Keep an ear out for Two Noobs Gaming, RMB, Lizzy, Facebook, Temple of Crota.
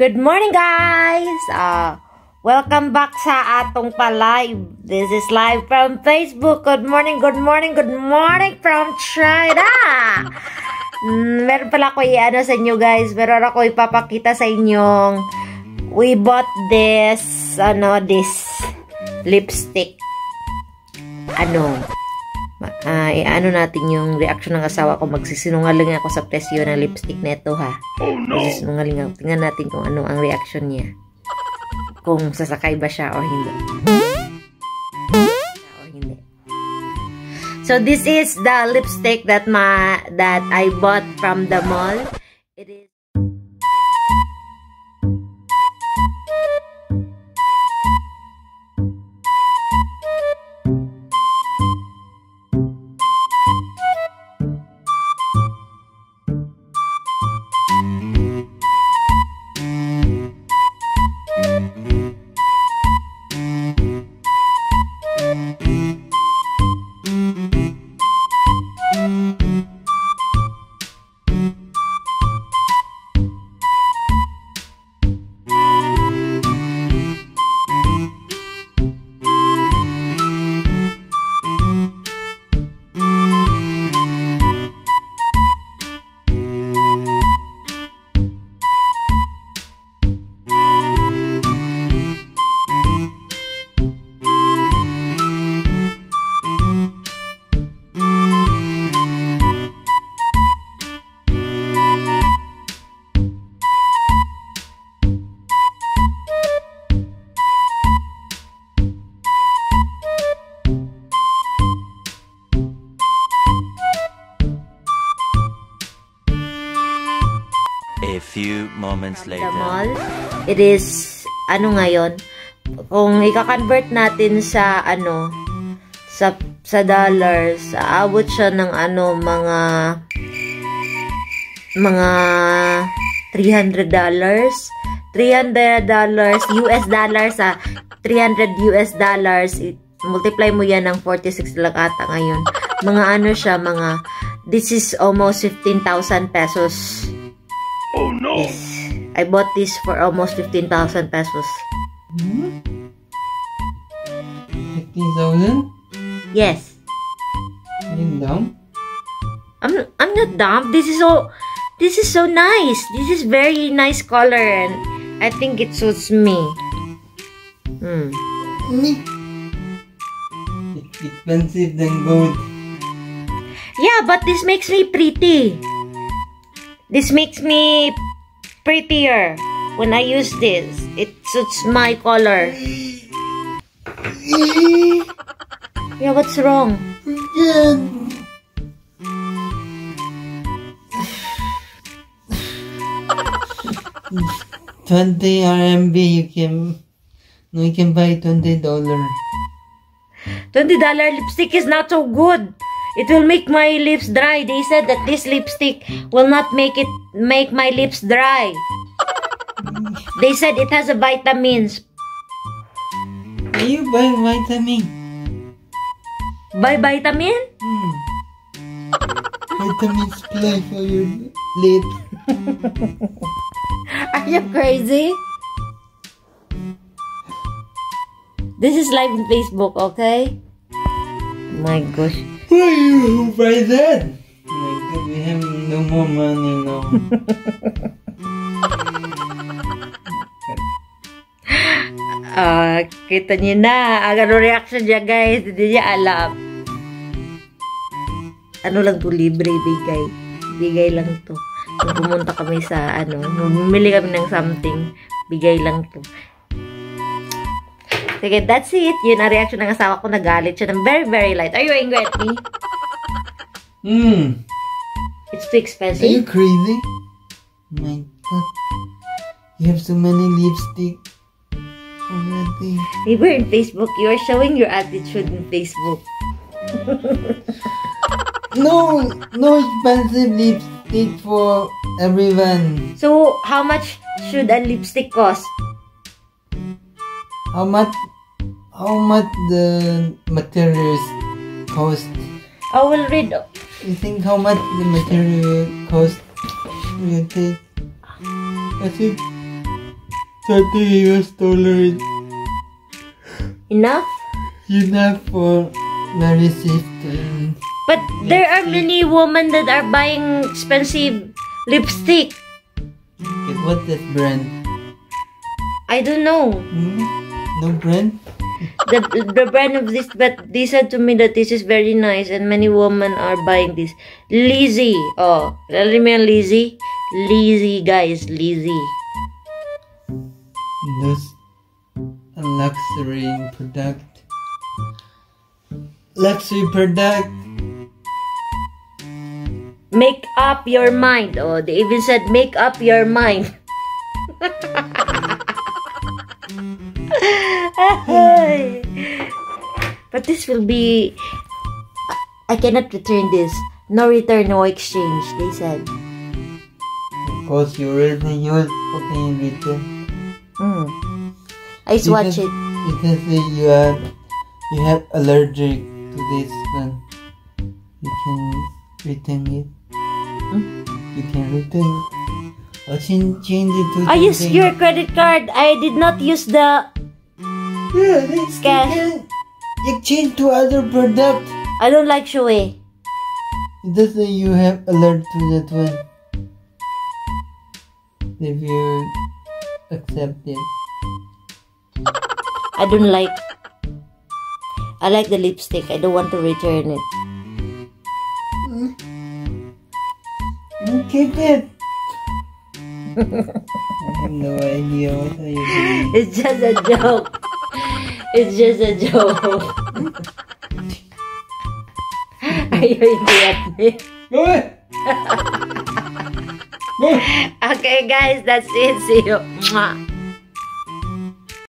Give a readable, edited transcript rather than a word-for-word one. Good morning, guys! Welcome back sa atong pa-live. This is live from Facebook. Good morning, good morning, good morning from China! Meron pala ako i-ano sa inyo, guys. Meron ako ipapakita sa inyong we bought this, this lipstick. Ano natin yung reaction ng asawa ko. Magsisinungaling ako sa presyo ng lipstick neto, ha. Oh no. Magsisinungaling ako. Tingnan natin kung ano ang reaction niya. Kung sasakay ba siya o hindi. So this is the lipstick that I bought from the mall. It is few moments later. It is ano ngayon? Kung i-convert natin sa sa dollars, aabot siya ng mga $300 US dollars sa 300 US dollars. Multiply mo yan ng 46 lang ata ngayon. Mga this is almost 15,000 pesos. Oh no! Yes. I bought this for almost 15,000 pesos. 15,000? Yes. You're dumb? I'm not dumb. This is so nice. This is very nice color, and I think it suits me. It's expensive than gold. Yeah, but this makes me pretty. This makes me prettier when I use this. It suits my color. Yeah, what's wrong? $20 RMB. You can buy $20. $20 lipstick is not so good. It will make my lips dry. They said that this lipstick will not make my lips dry. They said it has vitamins. You buy vitamin? Buy vitamin? Vitamins play for your lips. Are you crazy? This is live on Facebook, okay? My gosh. Why you buy that? My God, we have no more money now. Kita niyo na. Ano reaction niya, guys? Hindi niya alam. Ano lang to, libre, bigay. Bigay lang to. Nung pumunta kami sa, bumili kami ng something, bigay lang to. Sige, that's it. Yun ang reaction ng asawa ko. Nagalit siya ng very, very light. Are you angry at me? It's too expensive. Are you crazy? My God. You have so many lipstick already. We were in Facebook. You are showing your attitude in Facebook. No expensive lipstick for everyone. So, how much should a lipstick cost? How much the materials cost? I will read. You think how much the material cost? Will take? I think something he was tolerant enough for the resistance. But there are many women that are buying expensive lipstick. Okay, what's that brand? I don't know. No brand? The brand of this, but they said to me that this is very nice and many women are buying this. Lizzy. Oh, remember Lizzy? Lizzy, guys, Lizzy. That's a luxury product. Luxury product. Make up your mind. Oh, they even said make up your mind. But this will be, I cannot return this. No return, no exchange, they said. Because you already used, how can you return? I just watch it. You can say you have allergic to this one. You can return it. You can return it. Or change it to, I used your credit card. I did not use the cash. Exchange to other product. I don't like Shoei. It doesn't, you have alert to that one. If you accept it. I don't like. I like the lipstick. I don't want to return it. Keep it. I have no idea what are you doing. It's just a joke. It's just a joke. Are you idiot? Go away. Okay, guys, that's it. See you.